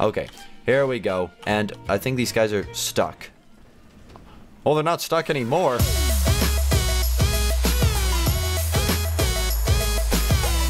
Okay, here we go. And I think these guys are stuck. Oh, they're not stuck anymore.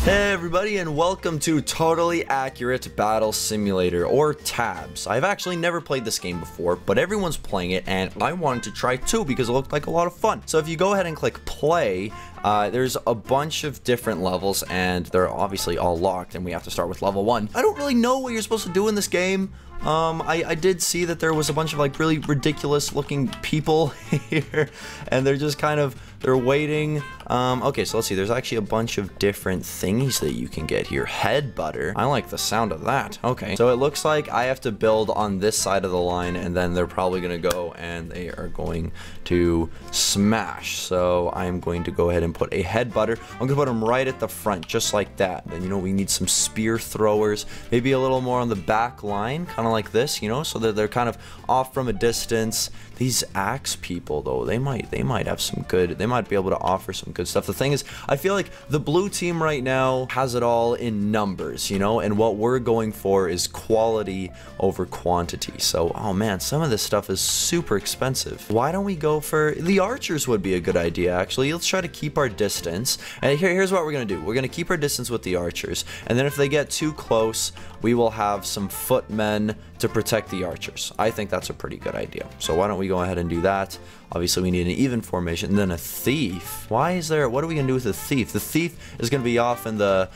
Hey everybody, and welcome to Totally Accurate Battle Simulator, or TABS. I've actually never played this game before, but everyone's playing it, and I wanted to try too because it looked like a lot of fun. So if you go ahead and click play, there's a bunch of different levels, and they're obviously all locked, and we have to start with level 1. I don't really know what you're supposed to do in this game. I did see that there was a bunch of like really ridiculous looking people here, and they're just kind of, they're waiting. Okay, so let's see, there's actually a bunch of different thingies that you can get here. Head butter, I like the sound of that. Okay, so it looks like I have to build on this side of the line, and then they're probably gonna go and they are going to smash. So I'm going to go ahead and put a head butter. I'm gonna put them right at the front, just like that. Then, you know, we need some spear throwers, maybe a little more on the back line, kind of like this, you know, so that they're kind of off from a distance. These axe people though, they might have some good, they might be able to offer some good stuff. The thing is, I feel like the blue team right now has it all in numbers, you know, and what we're going for is quality over quantity. So, oh man, some of this stuff is super expensive. Why don't we go for, the archers would be a good idea actually. Let's try to keep our distance, and here's what we're gonna do. We're gonna keep our distance with the archers, and then if they get too close, we will have some footmen to protect the archers. I think that's a pretty good idea. So why don't we go ahead and do that? Obviously we need an even formation, and then a thief. Why is there, what are we gonna do with the thief? The thief is gonna be off in the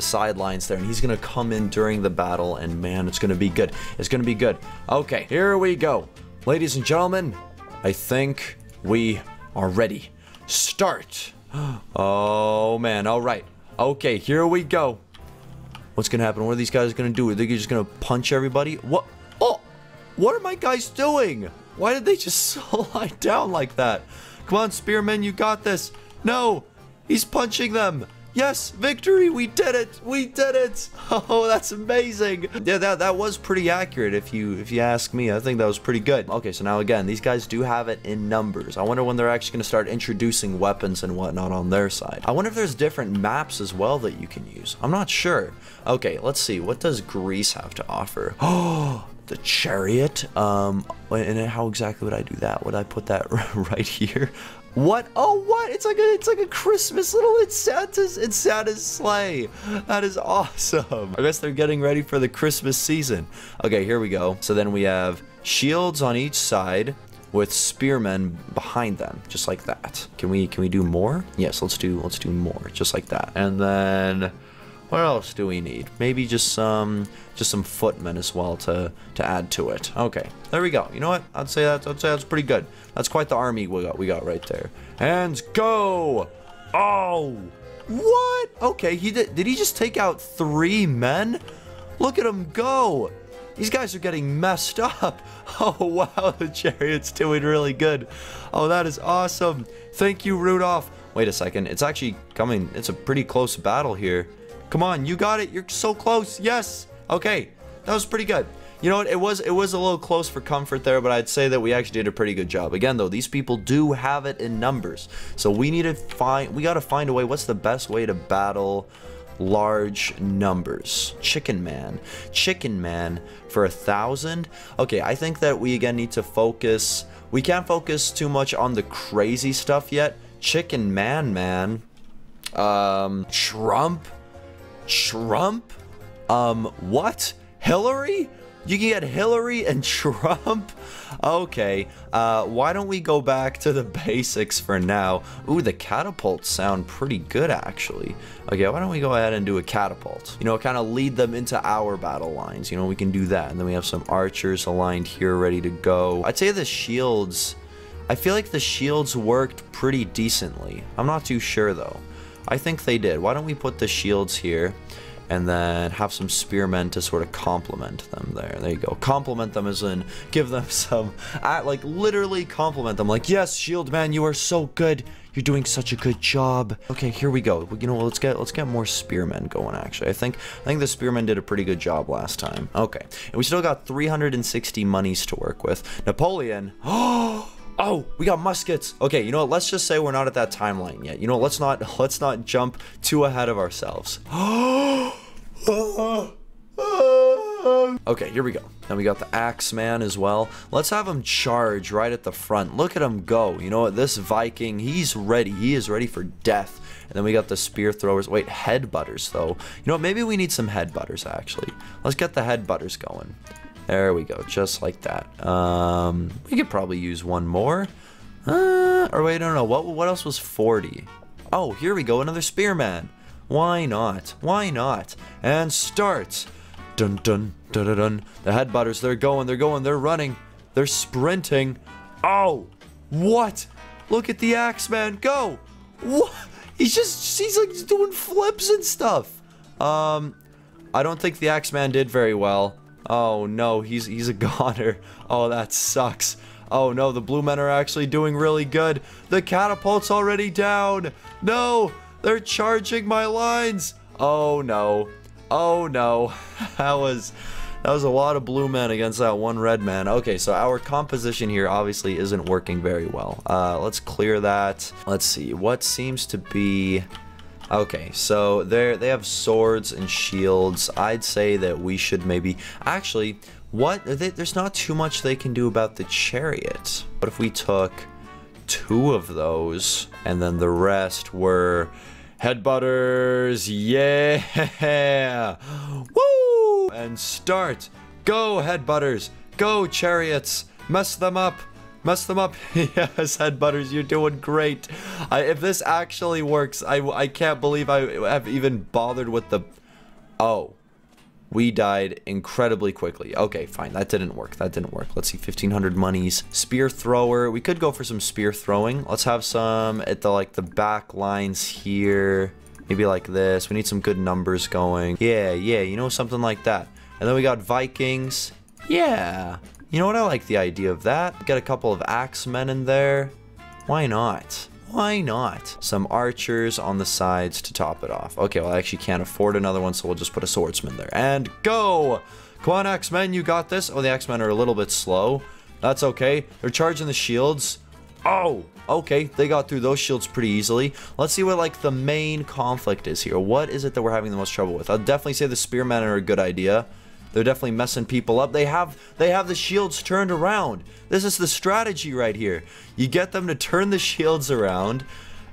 sidelines there, and he's gonna come in during the battle, and man, it's gonna be good. It's gonna be good. Okay, here we go. Ladies and gentlemen, I think we are ready. Start. Oh man, all right. Okay, here we go. What's gonna happen? What are these guys gonna do? Are they just gonna punch everybody? What? Oh! What are my guys doing? Why did they just slide down like that? Come on, Spearman, you got this. No! He's punching them. Yes, victory! We did it! We did it! Oh, that's amazing! Yeah, that was pretty accurate if you ask me. I think that was pretty good. Okay, so now again, these guys do have it in numbers. I wonder when they're actually going to start introducing weapons and whatnot on their side. I wonder if there's different maps as well that you can use. I'm not sure. Okay, let's see. What does Greece have to offer? Oh! The chariot, and how exactly would I do that? Would I put that right here? What? Oh, what? It's like a Christmas little, it's Santa's sleigh. That is awesome. I guess they're getting ready for the Christmas season. Okay, here we go. So then we have shields on each side with spearmen behind them, just like that. Can we do more? Yes, let's do more, just like that. And then, what else do we need? Maybe just some footmen as well to add to it. Okay, there we go. You know what? I'd say that's pretty good. That's quite the army we got right there. And go! Oh, what? Okay, did he just take out 3 men? Look at him go! These guys are getting messed up. Oh wow, the chariot's doing really good. Oh, that is awesome. Thank you, Rudolph. Wait a second. It's actually coming. It's a pretty close battle here. Come on, you got it. You're so close. Yes. Okay. That was pretty good. You know what? It was a little close for comfort there, but I'd say that we actually did a pretty good job. Again, though, these people do have it in numbers. So we got to find a way. What's the best way to battle large numbers? Chicken man for 1,000. Okay, I think that we again need to focus. We can't focus too much on the crazy stuff yet. Chicken man. Trump? What? Hillary? You can get Hillary and Trump? Okay, why don't we go back to the basics for now? Ooh, the catapults sound pretty good, actually. Okay, why don't we go ahead and do a catapult? You know, kind of lead them into our battle lines. You know, we can do that. And then we have some archers aligned here, ready to go. I'd say the shields, I feel like the shields worked pretty decently. I'm not too sure, though. I think they did. Why don't we put the shields here and then have some spearmen to sort of complement them there. There you go. Complement them as in give them some, like literally compliment them. Like, yes, shield man, you are so good. You're doing such a good job. Okay, here we go. You know, let's get more spearmen going, actually. I think the spearmen did a pretty good job last time. Okay. And we still got 360 monies to work with. Napoleon. Oh! Oh, we got muskets. Okay, you know what? Let's just say we're not at that timeline yet. You know, let's not jump too ahead of ourselves. Okay, here we go. Then we got the axe man as well. Let's have him charge right at the front. Look at him go. You know what? This Viking, he's ready. He is ready for death. And then we got the spear throwers. Wait, headbutters though. You know what? Maybe we need some headbutters actually. Let's get the headbutters going. There we go. Just like that. We could probably use one more. Or wait, I don't know. What else was 40? Oh, here we go. Another spearman. Why not? Why not? And start. Dun, dun, dun, dun, dun. The headbutters, they're going, they're running, they're sprinting. Oh, what? Look at the Axeman go. What? He's like doing flips and stuff. I don't think the Axeman did very well. Oh no, he's a goner. Oh, that sucks. Oh no, the blue men are actually doing really good. The catapult's already down. No, they're charging my lines. Oh no. Oh no, that was a lot of blue men against that one red man. Okay, so our composition here obviously isn't working very well. Let's clear that. Let's see, what seems to be... Okay, so they have swords and shields. I'd say that we should maybe... Actually, there's not too much they can do about the chariot. What if we took two of those and then the rest were... Headbutters, yeah! Woo! And start! Go, headbutters! Go, chariots! Mess them up! Mess them up! Yes, headbutters, you're doing great! If this actually works, I can't believe I have even bothered with the... Oh. We died incredibly quickly. Okay, fine. That didn't work. That didn't work. Let's see. 1,500 monies. Spear thrower. We could go for some spear throwing. Let's have some at the back lines here. Maybe like this. We need some good numbers going. Yeah, yeah. You know, something like that. And then we got Vikings. Yeah. You know what? I like the idea of that. Get a couple of axemen in there. Why not? Why not? Some archers on the sides to top it off. Okay, well, I actually can't afford another one, so we'll just put a swordsman there. And go! Come on, Axemen, you got this. Oh, the Axemen are a little bit slow. That's okay. They're charging the shields. Oh! Okay, they got through those shields pretty easily. Let's see what, the main conflict is here. What is it that we're having the most trouble with? I'll definitely say the spearmen are a good idea. They're definitely messing people up. They have the shields turned around. This is the strategy right here. You get them to turn the shields around,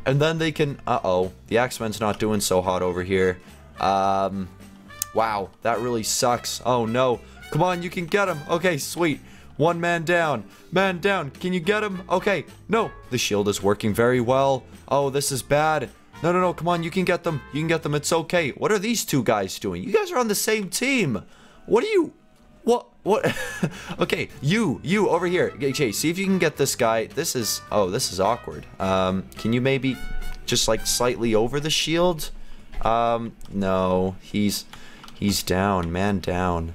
and then they can... Uh-oh. The Axeman's not doing so hot over here. Wow. That really sucks. Oh, no. Come on, you can get him. Okay, sweet. One man down. Man down. Can you get him? Okay. No. The shield is working very well. Oh, this is bad. No, no, no. Come on, you can get them. You can get them. It's okay. What are these two guys doing? You guys are on the same team. What are you... What? Okay, you, over here. Okay, see if you can get this guy. This is awkward. Can you maybe just, slightly over the shield? No. He's down. Man down.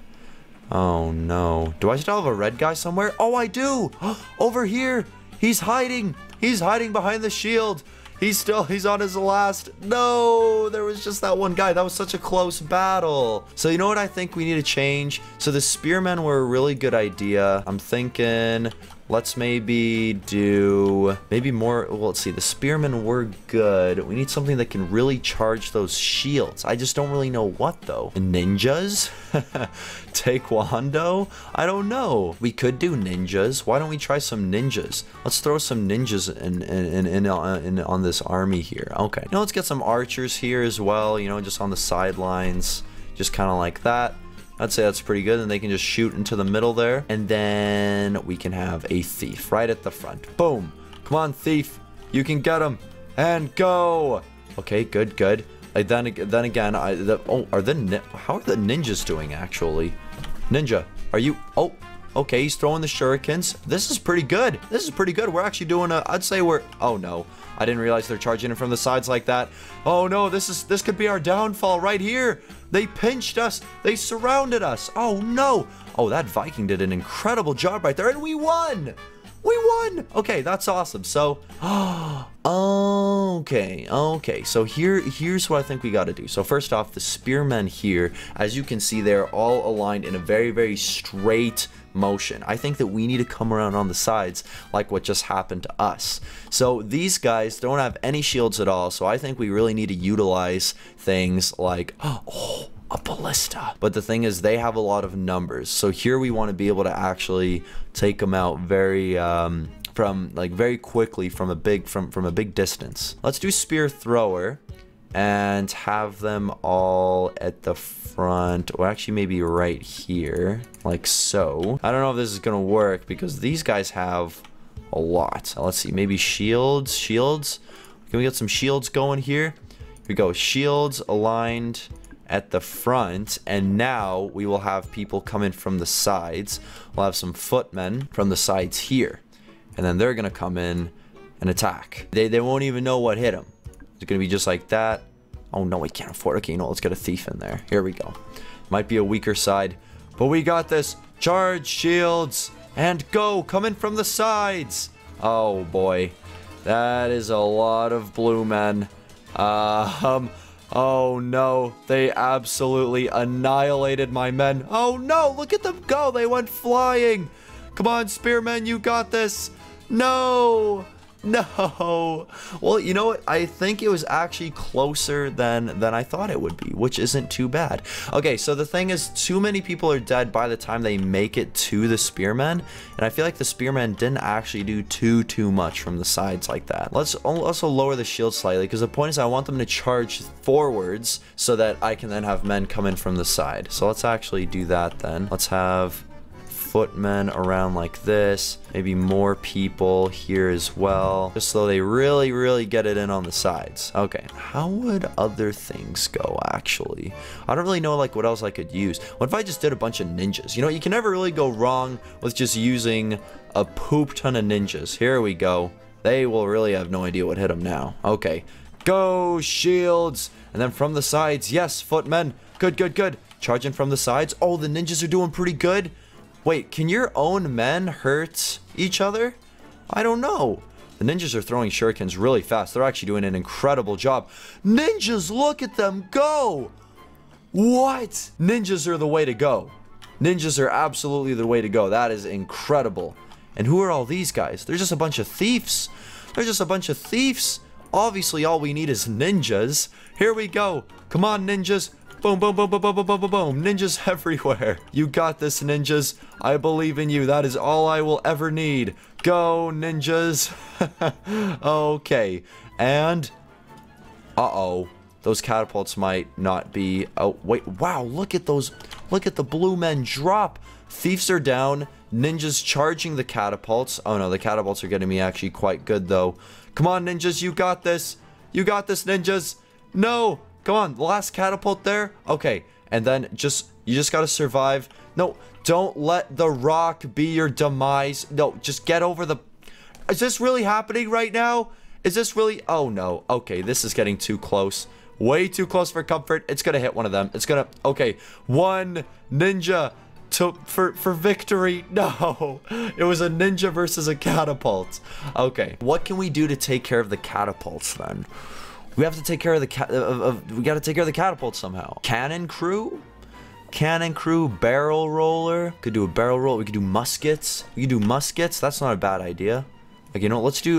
Oh, no. Do I still have a red guy somewhere? Oh, I do! Over here! He's hiding! He's hiding behind the shield! He's on his last. No, there was just that one guy. That was such a close battle. So you know what I think we need to change? So the spearmen were a really good idea. I'm thinking let's maybe do more. Well, let's see. The spearmen were good. We need something that can really charge those shields. I just don't really know what though. Ninjas? Taekwondo? I don't know. We could do ninjas. Why don't we try some ninjas? Let's throw some ninjas in on this army here. Okay. Now let's get some archers here as well. You know, just on the sidelines, just kind of like that. I'd say that's pretty good, and they can just shoot into the middle there. And then we can have a thief right at the front. Boom. Come on, thief. You can get him. And go. Okay, good, good. Then again, how are the ninjas doing, actually? Ninja, are you... Oh, okay, he's throwing the shurikens. This is pretty good. This is pretty good. We're actually doing a... I'd say we're... Oh, no. I didn't realize they're charging in from the sides like that. Oh, no, this could be our downfall right here. They pinched us. They surrounded us. Oh, no. Oh, that Viking did an incredible job right there. And we won. We won. Okay, that's awesome. So, okay. So here's what I think we got to do. So first off, the spearmen here, as you can see, they're all aligned in a very, very straight motion. I think that we need to come around on the sides like what just happened to us. So these guys don't have any shields at all, so I think we really need to utilize things like, oh, a ballista. But the thing is, they have a lot of numbers. So here we want to be able to actually take them out very, very quickly from a big distance. Let's do spear thrower and have them all at the front, or actually maybe right here, like so. I don't know if this is gonna work because these guys have a lot. Now, let's see, maybe shields. Can we get some shields going here? Here we go, shields aligned at the front, and now we will have people coming from the sides. We'll have some footmen from the sides here, and then they're gonna come in and attack. They won't even know what hit them. It's gonna be just like that. Oh no, we can't afford it. Okay, you know, let's get a thief in there. Here we go. Might be a weaker side, but we got this. Charge, shields, and go. Coming from the sides. Oh boy, that is a lot of blue men. Oh no, they absolutely annihilated my men. Oh no, look at them go. They went flying. Come on, spearmen, you got this. No. No. Well, you know what? I think it was actually closer than I thought it would be, which isn't too bad. Okay, so the thing is, too many people are dead by the time they make it to the spearmen, and I feel like the spearmen didn't actually do too much from the sides like that. Let's also lower the shield slightly, because the point is I want them to charge forwards so that I can then have men come in from the side. So let's actually do that then. Let's have footmen around like this, maybe more people here as well, just so they really get it in on the sides. Okay, how would other things go? Actually, I don't really know like what else I could use. What if I just did a bunch of ninjas? You know, you can never really go wrong with just using a poop ton of ninjas. Here we go. They will really have no idea what hit them now. Okay, go shields, and then from the sides. Yes, footmen, good, charging from the sides. Oh, the ninjas are doing pretty good. Wait, can your own men hurt each other? I don't know. The ninjas are throwing shurikens really fast. They're actually doing an incredible job. Ninjas, look at them go! What? Ninjas are the way to go. Ninjas are absolutely the way to go. That is incredible. And who are all these guys? They're just a bunch of thieves. Obviously, all we need is ninjas. Here we go. Come on, ninjas. Boom, boom, boom, boom, boom, boom, boom, boom, boom. Ninjas everywhere. You got this, ninjas. I believe in you. That is all I will ever need. Go, ninjas. Okay. And, uh-oh. Those catapults might not be, oh, wait. Wow, look at those. Look at the blue men drop. Thieves are down. Ninjas charging the catapults. Oh, no, the catapults are getting me actually quite good, though. Come on, ninjas. You got this. You got this, ninjas. No. Come on, the last catapult there. Okay, and then you just gotta survive. No, don't let the rock be your demise. No, just get over the... Is this really happening right now? Is this really... Oh, no. Okay, this is getting too close. Way too close for comfort. It's gonna hit one of them. It's gonna... Okay, one ninja for victory. No, it was a ninja versus a catapult. Okay, what can we do to take care of the catapults then? We have to take care of the catapult somehow. Cannon crew, barrel roller. Could do a barrel roll. We could do muskets. That's not a bad idea. Like, you know, let's get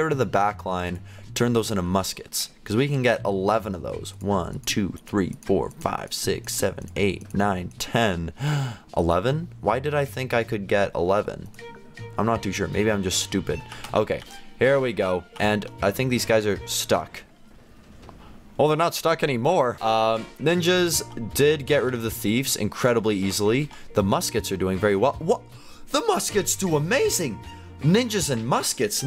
rid of the back line. Turn those into muskets, because we can get 11 of those. 1, 2, 3, 4, 5, 6, 7, 8, 9, 10, 11. Why did I think I could get 11? I'm not too sure. Maybe I'm just stupid. Okay, here we go. And I think these guys are stuck. Well, they're not stuck anymore. Ninjas did get rid of the thieves incredibly easily. The muskets are doing very well. What? The muskets do amazing. Ninjas and muskets.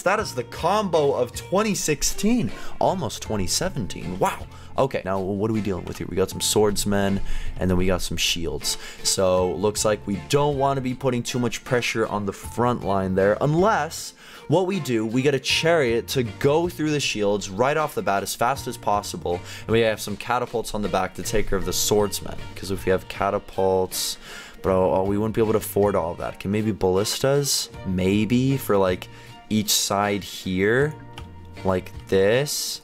That is the combo of 2016, almost 2017. Wow. Okay, now what are we dealing with here? We got some swordsmen, and then we got some shields. So, looks like we don't want to be putting too much pressure on the front line there, unless what we do, we get a chariot to go through the shields right off the bat as fast as possible, and we have some catapults on the back to take care of the swordsmen, because if we have catapults... Bro, oh, we wouldn't be able to afford all of that. Can maybe ballistas? Maybe for like each side here, like this.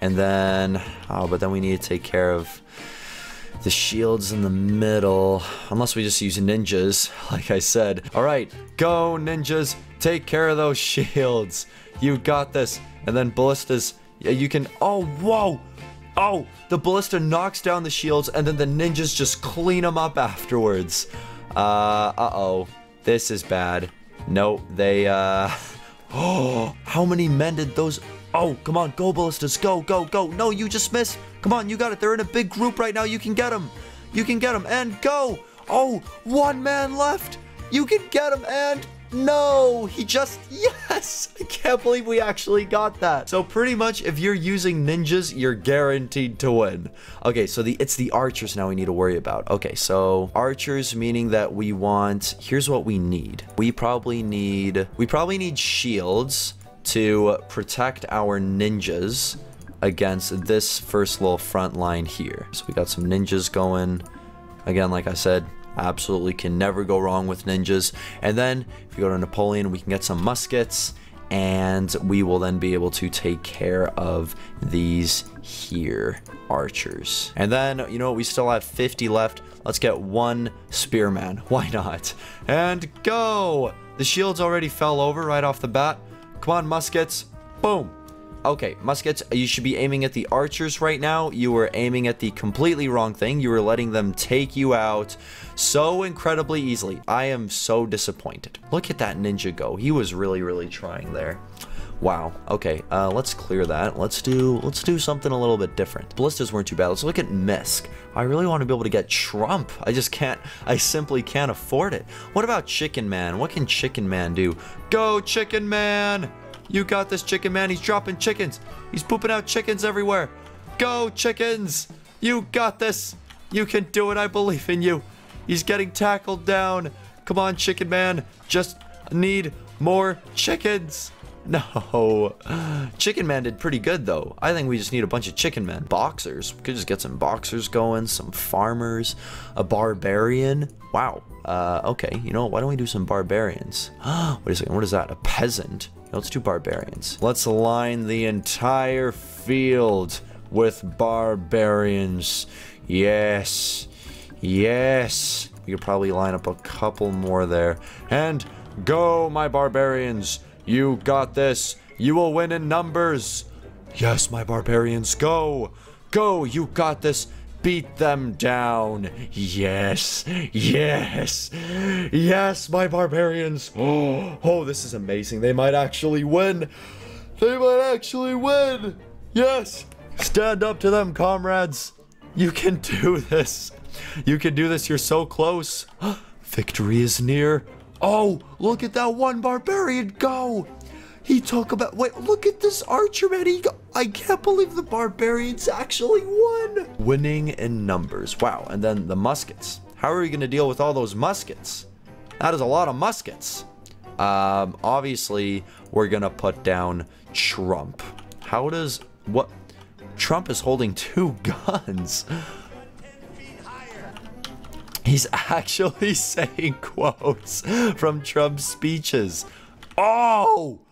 And then, oh, but then we need to take care of the shields in the middle. Unless we just use ninjas, like I said. All right, go ninjas, take care of those shields. You got this. And then ballistas, yeah, you can, oh, whoa. Oh, the ballista knocks down the shields, and then the ninjas just clean them up afterwards. Uh-oh. This is bad. No, they, Oh, how many men did those... Oh, come on, go, ballistas, go, go, go. No, you just missed. Come on, you got it. They're in a big group right now. You can get them. You can get them, and go. Oh, one man left. You can get him, and... No, he just, yes, I can't believe we actually got that. So pretty much if you're using ninjas, you're guaranteed to win. Okay, so it's the archers now we need to worry about. Okay, so archers, meaning that we want, here's what we need. We probably need shields to protect our ninjas against this first little front line here. So we got some ninjas going. Again, like I said, absolutely can never go wrong with ninjas. And then if you go to Napoleon, we can get some muskets, and we will then be able to take care of these here archers. And then, you know, we still have 50 left. Let's get one spearman, why not? And go. The shields already fell over right off the bat. Come on, muskets. Boom. Okay, muskets, you should be aiming at the archers right now. You were aiming at the completely wrong thing. You were letting them take you out so incredibly easily. I am so disappointed. Look at that ninja go. He was really, really trying there. Wow. Okay, let's clear that. Let's do something a little bit different. Ballistas weren't too bad. Let's look at Misk. I really want to be able to get Trump. I just can't. I simply can't afford it. What about Chicken Man? What can Chicken Man do? Go, Chicken Man! You got this, Chicken Man. He's dropping chickens. He's pooping out chickens everywhere. Go, chickens. You got this. You can do it. I believe in you. He's getting tackled down. Come on, Chicken Man. Just need more chickens. No. Chicken Man did pretty good, though. I think we just need a bunch of Chicken Men. Boxers. We could just get some boxers going, some farmers, a barbarian. Wow. Okay. You know what? Why don't we do some barbarians? Wait a second. What is that? A peasant. Let's do barbarians. Let's line the entire field with barbarians. Yes. Yes. We could probably line up a couple more there. And go, my barbarians. You got this. You will win in numbers. Yes, my barbarians. Go. Go. You got this. Beat them down. Yes. Yes. Yes, my barbarians. Oh, this is amazing. They might actually win. They might actually win. Yes. Stand up to them, comrades. You can do this. You can do this. You're so close. Victory is near. Oh, look at that one barbarian go. He took about, wait, look at this archer, man. I can't believe the barbarians actually won. Winning in numbers. Wow. And then the muskets. How are we going to deal with all those muskets? That is a lot of muskets. Obviously, we're going to put down Trump. How does, what? Trump is holding two guns. He's actually saying quotes from Trump's speeches. Oh!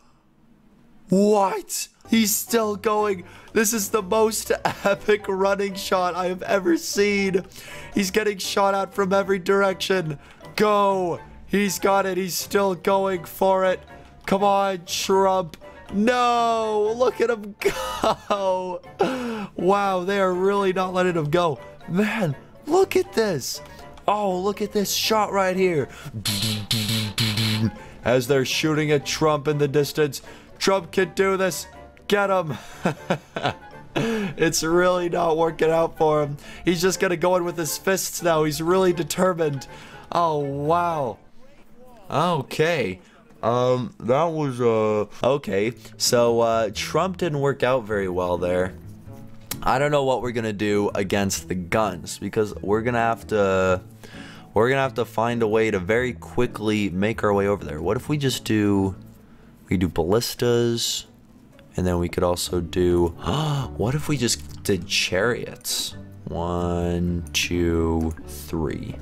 What? He's still going. This is the most epic running shot I have ever seen. He's getting shot at from every direction. Go. He's got it. He's still going for it. Come on, Trump. No. Look at him go. Wow, they are really not letting him go. Man, look at this. Oh, look at this shot right here. As they're shooting at Trump in the distance. Trump can do this. Get him. It's really not working out for him. He's just going to go in with his fists now. He's really determined. Oh, wow. Okay. That was, okay. So, Trump didn't work out very well there. I don't know what we're going to do against the guns, because we're going to have to find a way to very quickly make our way over there. What if we just do... We do ballistas, and then we could also do, what if we just did chariots? 1, 2, 3.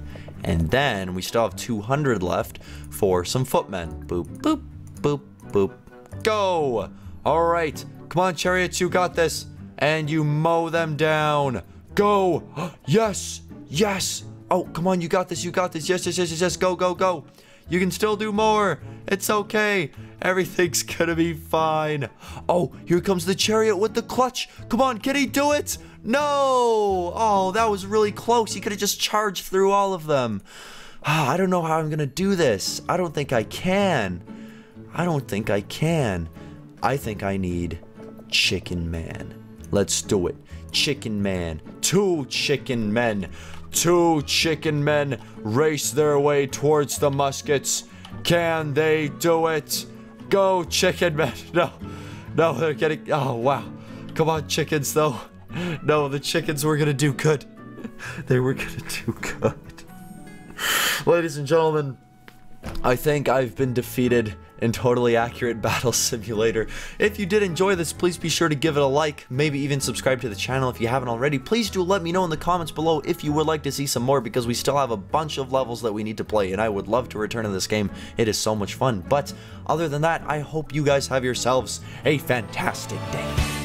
And then we still have 200 left for some footmen. Boop, boop, boop, boop. Go. All right. Come on, chariots. You got this. And you mow them down. Go. Yes. Yes. Oh, come on. You got this. You got this. Yes, yes, yes, yes, yes. Go, go, go. You can still do more. It's okay. Everything's gonna be fine. Oh, here comes the chariot with the clutch. Come on, can he do it? No. Oh, that was really close. He could have just charged through all of them. Ah, I don't know how I'm gonna do this. I don't think I can. I don't think I can. I think I need Chicken Man. Let's do it. Chicken Man. 2 chicken men. 2 chicken men race their way towards the muskets. Can they do it? Go, chicken men. No. No, they're getting... Oh, wow. Come on, chickens, though. No, the chickens were gonna do good. They were gonna do good. Ladies and gentlemen, I think I've been defeated in Totally Accurate Battle Simulator. If you did enjoy this, please be sure to give it a like, maybe even subscribe to the channel if you haven't already. Please do let me know in the comments below if you would like to see some more, because we still have a bunch of levels that we need to play, and I would love to return to this game. It is so much fun. But other than that, I hope you guys have yourselves a fantastic day.